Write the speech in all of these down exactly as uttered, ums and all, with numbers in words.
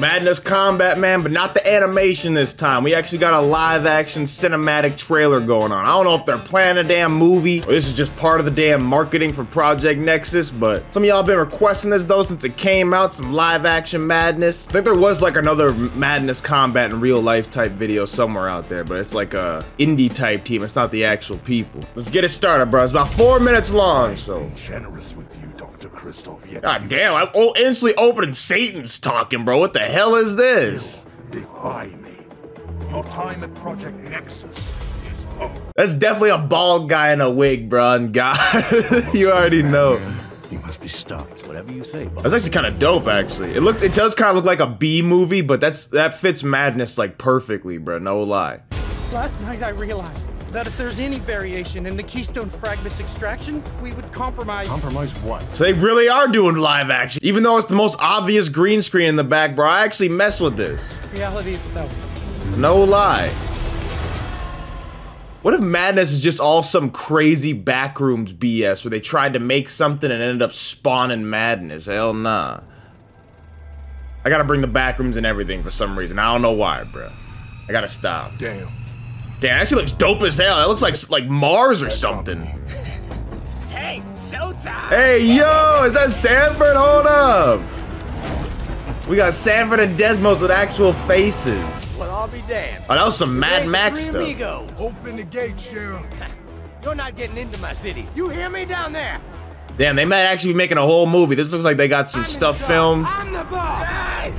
Madness Combat, man, but not the animation this time. We actually got a live-action cinematic trailer going on. I don't know if they're planning a damn movie, or this is just part of the damn marketing for Project Nexus, but some of y'all been requesting this, though, since it came out, some live-action Madness. I think there was, like, another Madness Combat in real-life type video somewhere out there, but it's like a indie-type team. It's not the actual people. Let's get it started, bro. It's about four minutes long, so. I'm generous with you, Doctor Christoph. Yet God damn, I'm instantly opening Satan's talking, bro. What the hell is this? You defy me. Your time at Project Nexus is over. That's definitely a bald guy in a wig, bro. And God, you already know. You must be stopped, whatever you say. That's actually kind of dope, actually. It looks, it does kind of look like a B movie, but that's that fits Madness like perfectly, bro. No lie. Last night I realized that if there's any variation in the Keystone Fragments extraction, we would compromise. Compromise what? So they really are doing live action. Even though it's the most obvious green screen in the back, bro, I actually messed with this. Reality itself. No lie. What if Madness is just all some crazy backrooms B S where they tried to make something and ended up spawning Madness? Hell nah. I gotta bring the backrooms and everything for some reason. I don't know why, bro. I gotta stop. Damn. Damn, that actually looks dope as hell. That looks like like Mars or something. Hey, showtime! Hey, yo, is that Sanford? Hold up. We got Sanford and Desmos with actual faces. Well, I'll be damned. Oh, that was some Mad Max stuff. Amigos. Open the gate, Sheriff. You're not getting into my city. You hear me down there? Damn, they might actually be making a whole movie. This looks like they got some I'm stuff filmed. I'm the boss. Guys.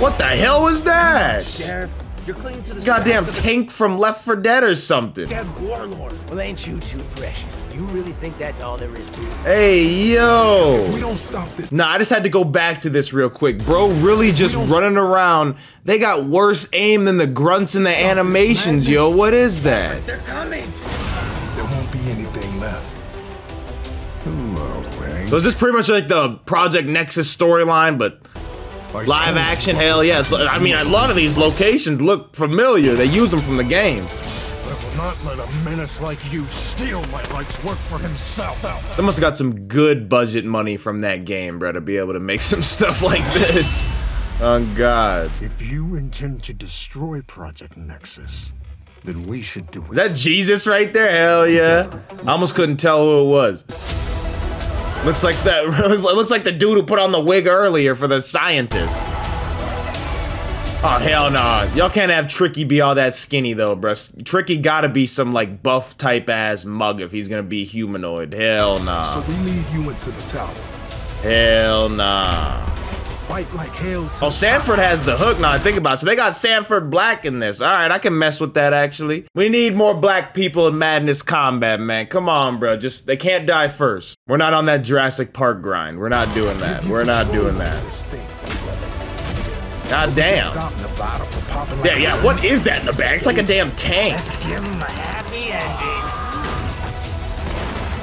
What the hell was that? Sheriff. You're clinging to the goddamn tank from Left four Dead or something. Dead warlord. Well, ain't you too precious? You really think that's all there is to it? Hey, yo. If we don't stop this. Nah, I just had to go back to this real quick. Bro, really just running around. They got worse aim than the grunts in the animations, yo. What is that? They're coming. There won't be anything left. So is this pretty much like the Project Nexus storyline, but live action, hell yes. I mean, a lot of these locations look familiar. They use them from the game. I will not let a menace like you steal my life's work for himself. They must have got some good budget money from that game, bro, to be able to make some stuff like this. Oh, God. If you intend to destroy Project Nexus, then we should do it. Is that Jesus right there? Hell yeah. I almost couldn't tell who it was. Looks like that. Looks like the dude who put on the wig earlier for the scientist. Oh hell nah! Y'all can't have Tricky be all that skinny though, bruh. Tricky gotta be some like buff type ass mug if he's gonna be humanoid. Hell nah. So we lead you into the tower. Hell nah. Fight like hell. Oh, Sanford has the hook now. I think about it. So they got Sanford Black in this. All right, I can mess with that actually. We need more black people in Madness Combat, man. Come on, bro. Just they can't die first. We're not on that Jurassic Park grind. We're not doing that. We're not doing that. God damn. Yeah, yeah. What is that in the back? It's like a damn tank.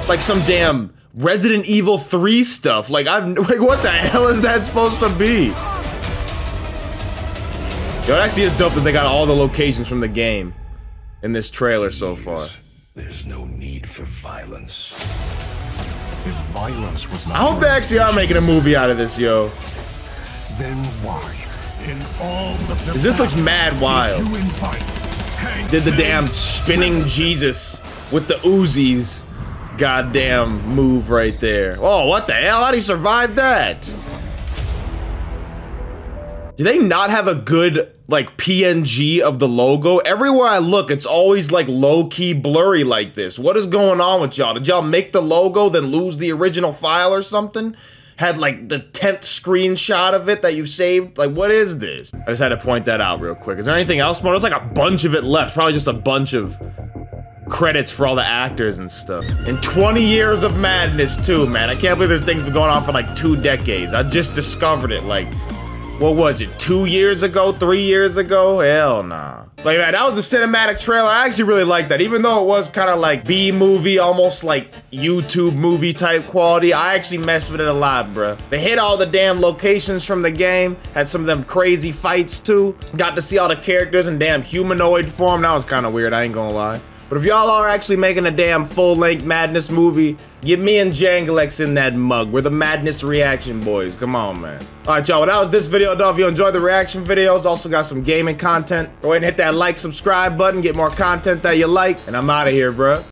It's like some damn Resident Evil three stuff. Like, I've, like, what the hell is that supposed to be? Yo, it actually is dope that they got all the locations from the game in this trailer so far. There's no need for violence. If violence was not I hope they actually are making a movie out of this, yo. Then why? In all the this looks mad wild. Did the damn spinning Jesus with the Uzis. Goddamn move right there. Oh, what the hell? How'd he survive that? Do they not have a good, like, P N G of the logo? Everywhere I look, it's always, like, low-key blurry like this. What is going on with y'all? Did y'all make the logo, then lose the original file or something? Had, like, the tenth screenshot of it that you saved? Like, what is this? I just had to point that out real quick. Is there anything else more? There's, like, a bunch of it left. Probably just a bunch of credits for all the actors and stuff. And twenty years of Madness, too, man. I can't believe this thing's been going on for like two decades. I just discovered it like, what was it, two years ago, three years ago? Hell nah. Like, man, that was the cinematic trailer. I actually really liked that. Even though it was kind of like B-movie, almost like YouTube movie type quality, I actually messed with it a lot, bruh. They hit all the damn locations from the game, had some of them crazy fights, too. Got to see all the characters in damn humanoid form. That was kind of weird, I ain't gonna lie. But if y'all are actually making a damn full-length Madness movie, get me and Janglex in that mug. We're the Madness Reaction Boys. Come on, man. All right, y'all. Well, that was this video, though. If you enjoyed the reaction videos, also got some gaming content. Go ahead and hit that like, subscribe button. Get more content that you like. And I'm out of here, bro.